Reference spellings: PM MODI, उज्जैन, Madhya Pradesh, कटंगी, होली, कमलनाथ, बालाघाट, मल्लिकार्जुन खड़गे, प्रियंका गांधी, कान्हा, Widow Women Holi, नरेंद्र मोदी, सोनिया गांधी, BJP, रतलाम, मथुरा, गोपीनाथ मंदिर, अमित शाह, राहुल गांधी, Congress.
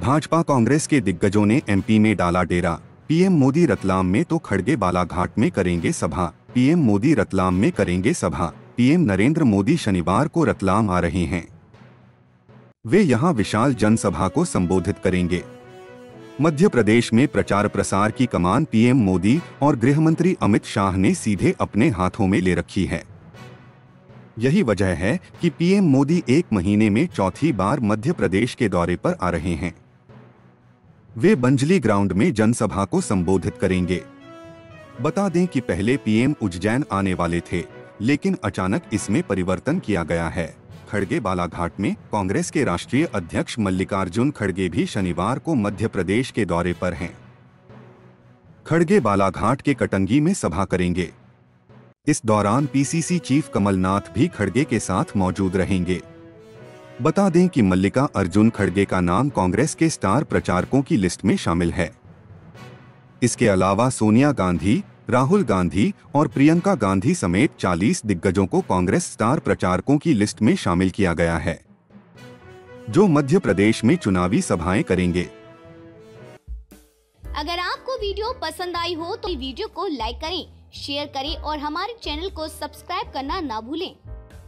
भाजपा कांग्रेस के दिग्गजों ने एमपी में डाला डेरा, पीएम मोदी रतलाम में तो खड़गे बालाघाट में करेंगे सभा। पीएम मोदी रतलाम में करेंगे सभा। पीएम नरेंद्र मोदी शनिवार को रतलाम आ रहे हैं। वे यहां विशाल जनसभा को संबोधित करेंगे। मध्य प्रदेश में प्रचार प्रसार की कमान पीएम मोदी और गृह मंत्री अमित शाह ने सीधे अपने हाथों में ले रखी है। यही वजह है कि पीएम मोदी एक महीने में चौथी बार मध्य प्रदेश के दौरे पर आ रहे हैं। वे बंजली ग्राउंड में जनसभा को संबोधित करेंगे। बता दें कि पहले पीएम उज्जैन आने वाले थे, लेकिन अचानक इसमें परिवर्तन किया गया है। खड़गे बालाघाट में। कांग्रेस के राष्ट्रीय अध्यक्ष मल्लिकार्जुन खड़गे भी शनिवार को मध्य प्रदेश के दौरे पर हैं। खड़गे बालाघाट के कटंगी में सभा करेंगे। इस दौरान पीसीसी चीफ कमलनाथ भी खड़गे के साथ मौजूद रहेंगे। बता दें कि मल्लिकार्जुन खड़गे का नाम कांग्रेस के स्टार प्रचारकों की लिस्ट में शामिल है। इसके अलावा सोनिया गांधी, राहुल गांधी और प्रियंका गांधी समेत 40 दिग्गजों को कांग्रेस स्टार प्रचारकों की लिस्ट में शामिल किया गया है, जो मध्य प्रदेश में चुनावी सभाएं करेंगे। अगर आपको वीडियो पसंद आई हो तो वीडियो को लाइक करें, शेयर करें और हमारे चैनल को सब्सक्राइब करना ना भूलें।